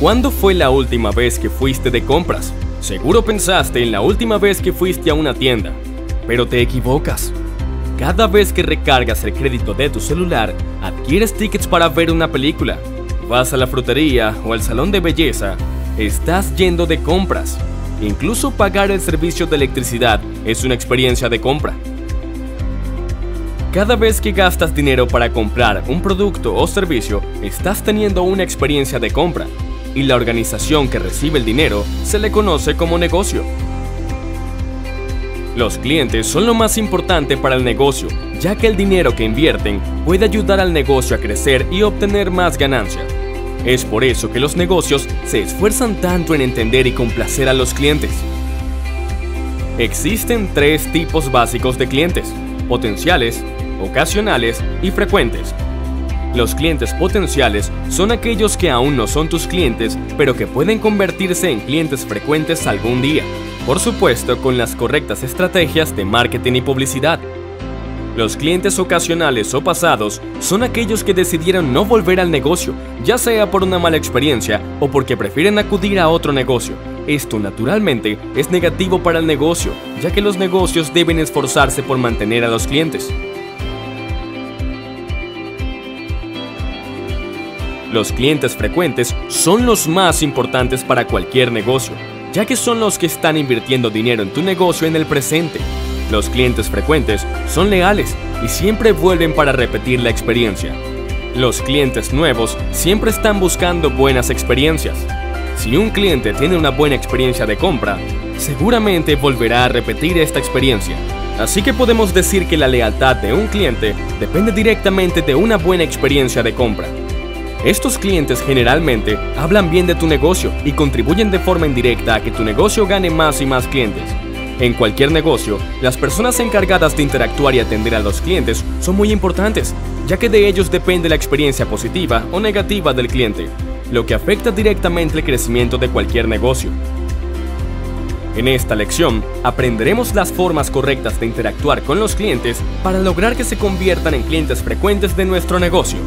¿Cuándo fue la última vez que fuiste de compras? Seguro pensaste en la última vez que fuiste a una tienda, pero te equivocas. Cada vez que recargas el crédito de tu celular, adquieres tickets para ver una película, vas a la frutería o al salón de belleza, estás yendo de compras. Incluso pagar el servicio de electricidad es una experiencia de compra. Cada vez que gastas dinero para comprar un producto o servicio, estás teniendo una experiencia de compra, y la organización que recibe el dinero se le conoce como negocio. Los clientes son lo más importante para el negocio, ya que el dinero que invierten puede ayudar al negocio a crecer y obtener más ganancias. Es por eso que los negocios se esfuerzan tanto en entender y complacer a los clientes. Existen tres tipos básicos de clientes: potenciales, ocasionales y frecuentes. Los clientes potenciales son aquellos que aún no son tus clientes, pero que pueden convertirse en clientes frecuentes algún día, por supuesto con las correctas estrategias de marketing y publicidad. Los clientes ocasionales o pasados son aquellos que decidieron no volver al negocio, ya sea por una mala experiencia o porque prefieren acudir a otro negocio. Esto naturalmente es negativo para el negocio, ya que los negocios deben esforzarse por mantener a los clientes. Los clientes frecuentes son los más importantes para cualquier negocio, ya que son los que están invirtiendo dinero en tu negocio en el presente. Los clientes frecuentes son leales y siempre vuelven para repetir la experiencia. Los clientes nuevos siempre están buscando buenas experiencias. Si un cliente tiene una buena experiencia de compra, seguramente volverá a repetir esta experiencia. Así que podemos decir que la lealtad de un cliente depende directamente de una buena experiencia de compra. Estos clientes generalmente hablan bien de tu negocio y contribuyen de forma indirecta a que tu negocio gane más y más clientes. En cualquier negocio, las personas encargadas de interactuar y atender a los clientes son muy importantes, ya que de ellos depende la experiencia positiva o negativa del cliente, lo que afecta directamente el crecimiento de cualquier negocio. En esta lección, aprenderemos las formas correctas de interactuar con los clientes para lograr que se conviertan en clientes frecuentes de nuestro negocio.